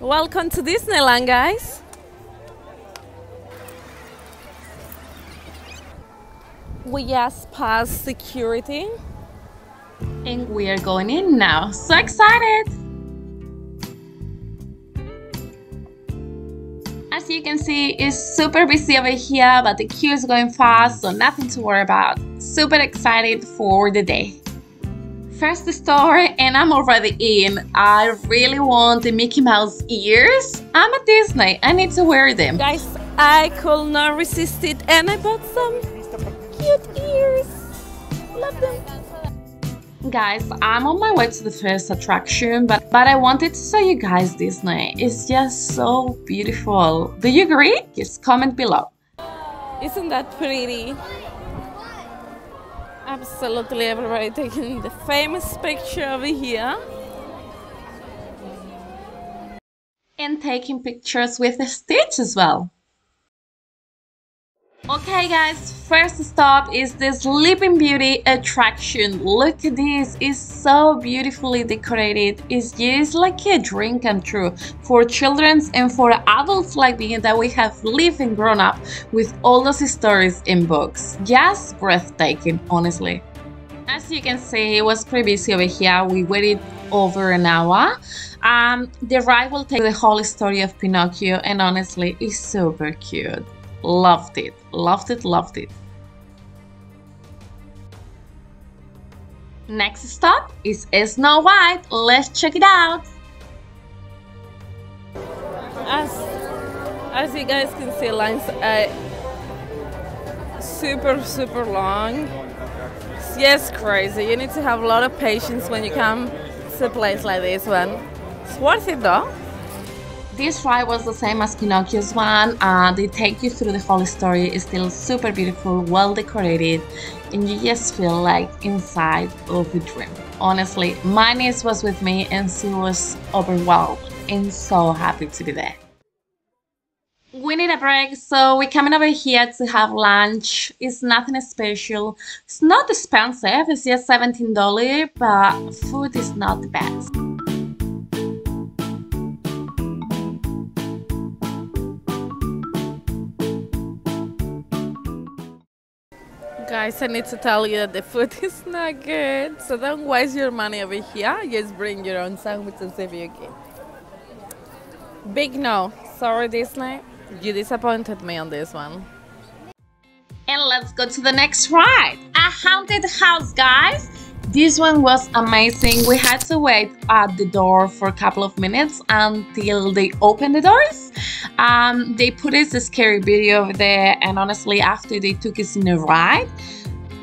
Welcome to Disneyland, guys. We just passed security and we are going in now. So excited! As you can see, it's super busy over here, but the queue is going fast, so nothing to worry about. Super excited for the day. First store, and I'm already in. I really want the Mickey Mouse ears. I'm at Disney, I need to wear them. Guys, I could not resist it, and I bought some cute ears. Love them. Guys, I'm on my way to the first attraction, but I wanted to show you guys Disney. It's just so beautiful. Do you agree? Just comment below. Isn't that pretty? Absolutely everybody taking the famous picture over here. And taking pictures with the Stitch as well. Okay guys, first stop is the Sleeping Beauty attraction. Look at this, it's so beautifully decorated. It's just like a dream come true for children and for adults like me that we have lived and grown up with all those stories in books. Just breathtaking, honestly. As you can see, it was pretty busy over here. We waited over an hour. The ride will take the whole story of Pinocchio, and honestly, it's super cute. Loved it, loved it, loved it. Next stop is Snow White. Let's check it out. As you guys can see, lines are super long. It's just crazy. You need to have a lot of patience when you come to a place like this one. It's worth it though. This ride was the same as Pinocchio's one, they take you through the whole story. It's still super beautiful, well decorated, and you just feel like inside of a dream. Honestly, my niece was with me and she was overwhelmed and so happy to be there. We need a break, so we're coming over here to have lunch. It's nothing special, it's not expensive, it's just $17, but food is not the best. Guys, I need to tell you that the food is not good, so don't waste your money over here. Just bring your own sandwiches if you can. Big no. Sorry, Disney. You disappointed me on this one. And let's go to the next ride. A haunted house, guys. This one was amazing. We had to wait at the door for a couple of minutes until they opened the doors. They put us a scary video over there, and honestly, after they took us in a ride,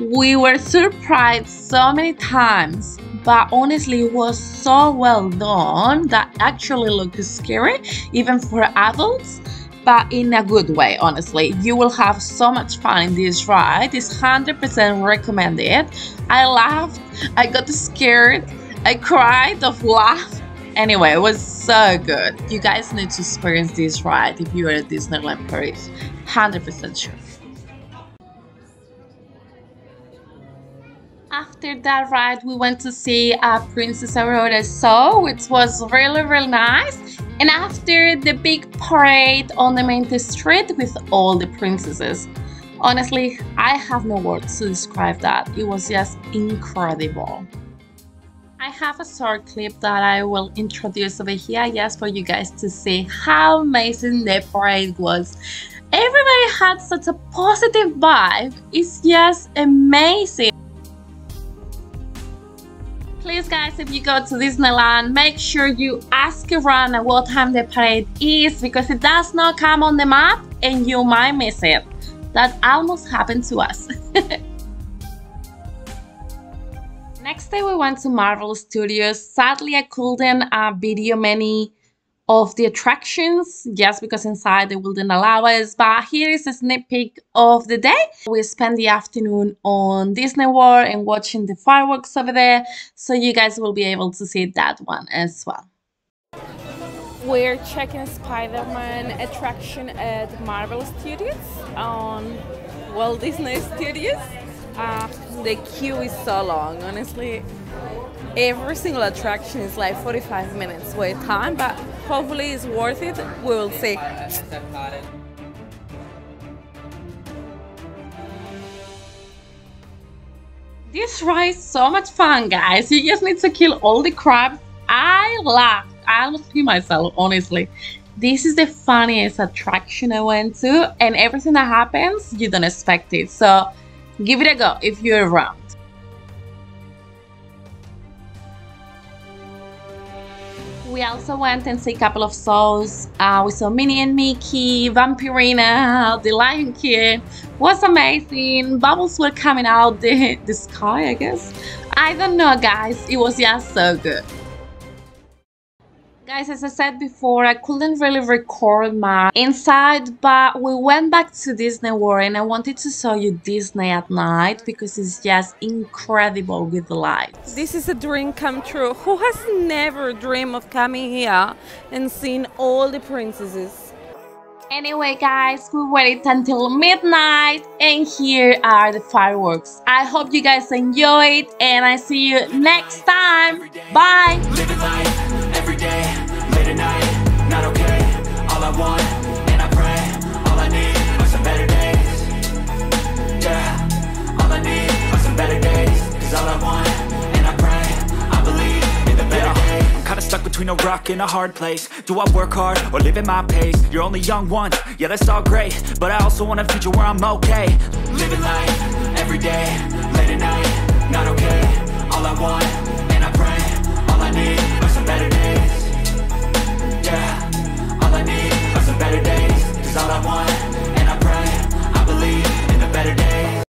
we were surprised so many times. But honestly, it was so well done that actually looked scary, even for adults, but in a good way, honestly. You will have so much fun in this ride. It's 100% recommended. I laughed, I got scared, I cried of laugh. Anyway, it was so good. You guys need to experience this ride if you are at Disneyland Paris, 100% sure. After that ride, we went to see Princess Aurora show, which was really nice. And after the big parade on the main street with all the princesses. Honestly, I have no words to describe that. It was just incredible. I have a short clip that I will introduce over here just for you guys to see how amazing the parade was. Everybody had such a positive vibe. It's just amazing. Please guys, if you go to Disneyland, make sure you ask around at what time the parade is, because it does not come on the map and you might miss it. That almost happened to us. Next day we went to Marvel Studios. Sadly, I couldn't video many of the attractions just because inside they wouldn't allow us, but here is a sneak peek of the day. We spent the afternoon on Disney World and watching the fireworks over there, so you guys will be able to see that one as well. We're checking Spider-Man attraction at Marvel Studios on Walt Disney Studios. The queue is so long, honestly. Every single attraction is like 45 minutes wait time, but Hopefully it's worth it, we will see. This ride is so much fun, guys. You just need to kill all the crabs. I laughed. I almost pee myself, honestly. This is the funniest attraction I went to, and everything that happens, you don't expect it. So give it a go if you're around. We also went and see a couple of shows. We saw Minnie and Mickey, Vampirina, the Lion King. Was amazing. Bubbles were coming out the sky, I guess. I don't know, guys. It was just so good. Guys, as I said before, I couldn't really record my inside, but we went back to Disney World and I wanted to show you Disney at night because it's just incredible with the lights. This is a dream come true. Who has never dreamed of coming here and seeing all the princesses? Anyway, guys, we waited until midnight and here are the fireworks. I hope you guys enjoyed and I see you next time. Bye! Late at night, not okay, all I want, and I pray, all I need are some better days, yeah, all I need are some better days, cause all I want, and I pray, I believe in the better days. I'm kinda stuck between a rock and a hard place, do I work hard, or live at my pace, you're only young once, yeah that's all great, but I also want a future where I'm okay, living life, everyday.